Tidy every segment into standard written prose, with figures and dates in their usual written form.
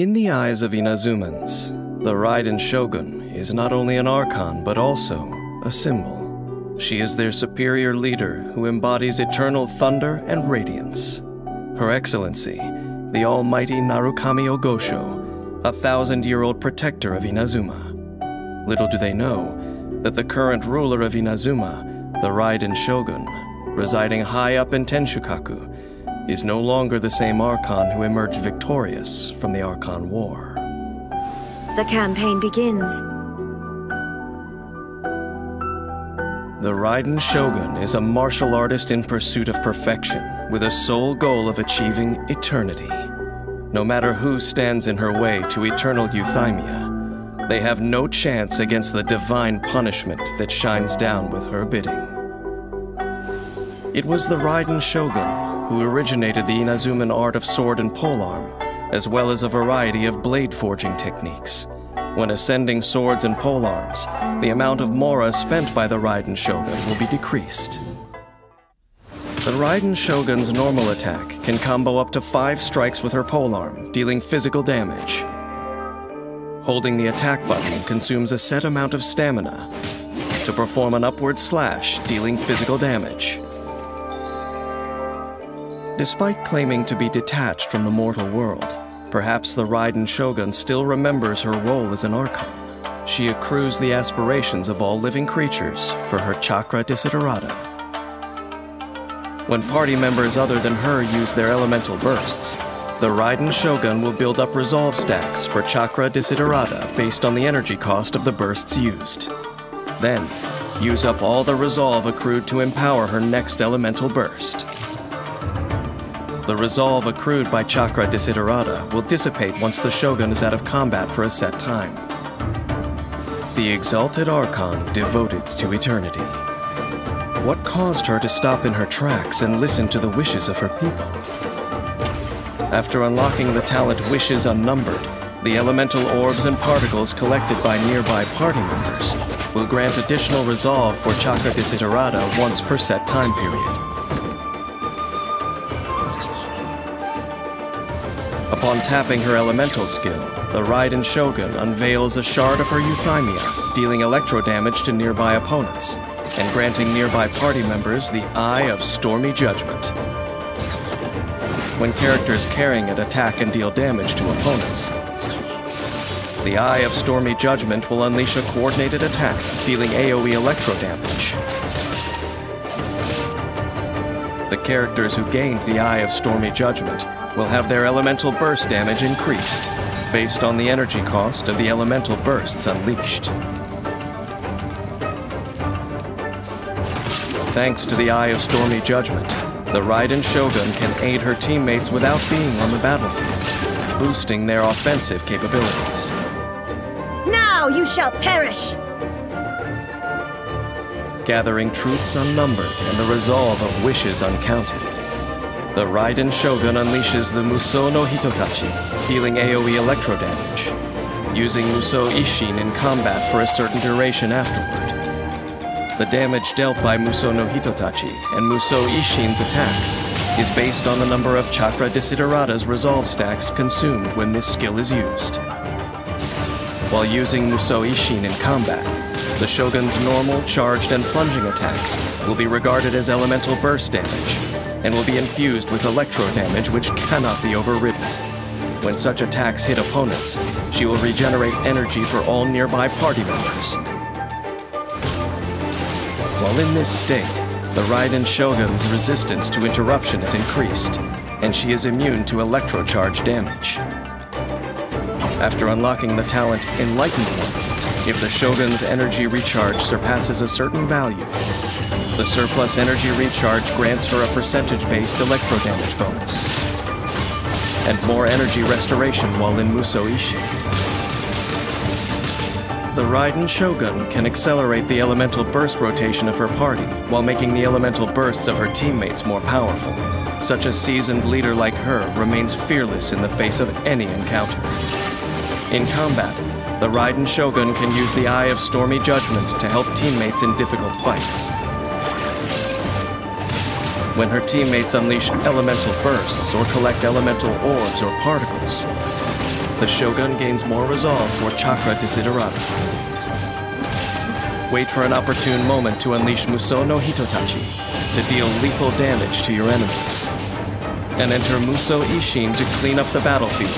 In the eyes of Inazumans, the Raiden Shogun is not only an archon, but also a symbol. She is their superior leader who embodies eternal thunder and radiance. Her Excellency, the almighty Narukami Ogosho, a 1,000-year-old protector of Inazuma. Little do they know that the current ruler of Inazuma, the Raiden Shogun, residing high up in Tenshukaku, is no longer the same Archon who emerged victorious from the Archon War. The campaign begins. The Raiden Shogun is a martial artist in pursuit of perfection, with a sole goal of achieving eternity. No matter who stands in her way to eternal Euthymia, they have no chance against the divine punishment that shines down with her bidding. It was the Raiden Shogun who originated the Inazuman art of sword and polearm, as well as a variety of blade-forging techniques. When ascending swords and polearms, the amount of mora spent by the Raiden Shogun will be decreased. The Raiden Shogun's normal attack can combo up to 5 strikes with her polearm, dealing physical damage. Holding the attack button consumes a set amount of stamina to perform an upward slash, dealing physical damage. Despite claiming to be detached from the mortal world, perhaps the Raiden Shogun still remembers her role as an Archon. She accrues the aspirations of all living creatures for her Chakra Desiderata. When party members other than her use their elemental bursts, the Raiden Shogun will build up resolve stacks for Chakra Desiderata based on the energy cost of the bursts used. Then, use up all the resolve accrued to empower her next elemental burst. The resolve accrued by Chakra Desiderata will dissipate once the Shogun is out of combat for a set time. The exalted Archon devoted to eternity. What caused her to stop in her tracks and listen to the wishes of her people? After unlocking the talent Wishes Unnumbered, the elemental orbs and particles collected by nearby party members will grant additional resolve for Chakra Desiderata once per set time period. Upon tapping her elemental skill, the Raiden Shogun unveils a shard of her Euthymia, dealing electro damage to nearby opponents, and granting nearby party members the Eye of Stormy Judgment. When characters carrying it attack and deal damage to opponents, the Eye of Stormy Judgment will unleash a coordinated attack, dealing AoE electro damage. The characters who gained the Eye of Stormy Judgment will have their elemental burst damage increased, based on the energy cost of the elemental bursts unleashed. Thanks to the Eye of Stormy Judgment, the Raiden Shogun can aid her teammates without being on the battlefield, boosting their offensive capabilities. Now you shall perish! Gathering truths unnumbered and the resolve of wishes uncounted, the Raiden Shogun unleashes the Muso no Hitotachi, dealing AoE electro damage, using Muso Ishin in combat for a certain duration afterward. The damage dealt by Muso no Hitotachi and Muso Ishin's attacks is based on the number of Chakra Desiderata's resolve stacks consumed when this skill is used. While using Muso Ishin in combat, the Shogun's normal, charged, and plunging attacks will be regarded as elemental burst damage, and will be infused with electro damage which cannot be overridden. When such attacks hit opponents, she will regenerate energy for all nearby party members. While in this state, the Raiden Shogun's resistance to interruption is increased, and she is immune to electrocharge damage. After unlocking the talent Enlightened One, if the Shogun's energy recharge surpasses a certain value, the surplus energy recharge grants her a percentage-based electro damage bonus, and more energy restoration while in Muso Ishin. The Raiden Shogun can accelerate the elemental burst rotation of her party while making the elemental bursts of her teammates more powerful. Such a seasoned leader like her remains fearless in the face of any encounter. In combat, the Raiden Shogun can use the Eye of Stormy Judgment to help teammates in difficult fights. When her teammates unleash elemental bursts or collect elemental orbs or particles, the Shogun gains more resolve for Chakra Desiderata. Wait for an opportune moment to unleash Muso no Hitotachi to deal lethal damage to your enemies, and enter Muso Ishin to clean up the battlefield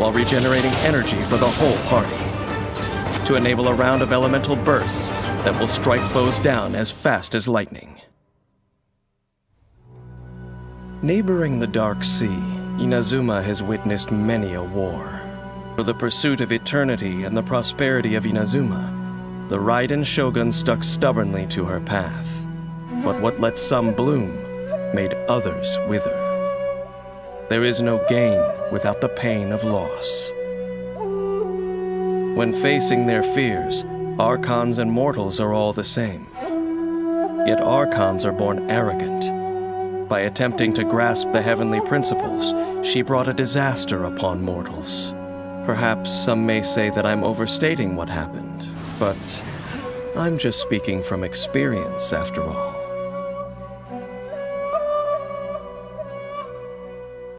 while regenerating energy for the whole party, to enable a round of elemental bursts that will strike foes down as fast as lightning. Neighboring the Dark Sea, Inazuma has witnessed many a war. For the pursuit of eternity and the prosperity of Inazuma, the Raiden Shogun stuck stubbornly to her path. But what let some bloom made others wither. There is no gain without the pain of loss. When facing their fears, Archons and mortals are all the same. Yet Archons are born arrogant. By attempting to grasp the heavenly principles, she brought a disaster upon mortals. Perhaps some may say that I'm overstating what happened, but I'm just speaking from experience after all.